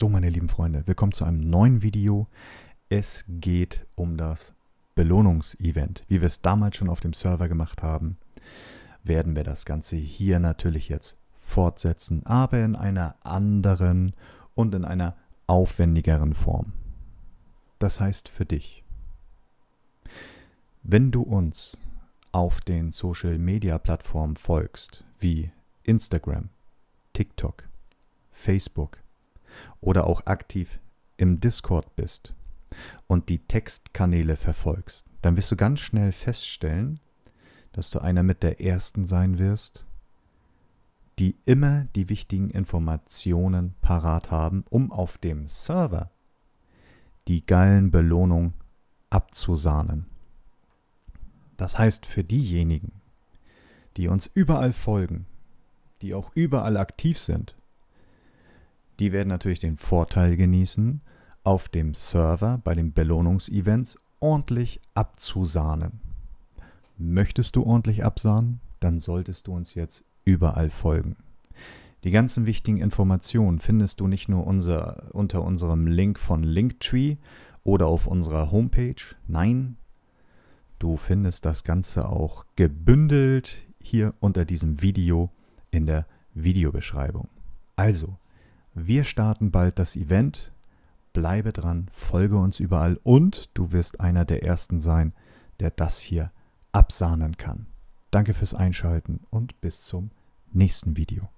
So, meine lieben Freunde, willkommen zu einem neuen Video. Es geht um das Belohnungsevent. Wie wir es damals schon auf dem Server gemacht haben, werden wir das Ganze hier natürlich jetzt fortsetzen, aber in einer anderen und in einer aufwendigeren Form. Das heißt für dich, wenn du uns auf den Social-Media-Plattformen folgst, wie Instagram, TikTok, Facebook, oder auch aktiv im Discord bist und die Textkanäle verfolgst, dann wirst du ganz schnell feststellen, dass du einer mit der ersten sein wirst, die immer die wichtigen Informationen parat haben, um auf dem Server die geilen Belohnungen abzusahnen. Das heißt für diejenigen, die uns überall folgen, die auch überall aktiv sind, die werden natürlich den Vorteil genießen, auf dem Server bei den Belohnungsevents ordentlich abzusahnen. Möchtest du ordentlich absahnen, dann solltest du uns jetzt überall folgen. Die ganzen wichtigen Informationen findest du nicht nur unter unserem Link von Linktree oder auf unserer Homepage. Nein, du findest das Ganze auch gebündelt hier unter diesem Video in der Videobeschreibung. Also, wir starten bald das Event, bleibe dran, folge uns überall und du wirst einer der Ersten sein, der das hier absahnen kann. Danke fürs Einschalten und bis zum nächsten Video.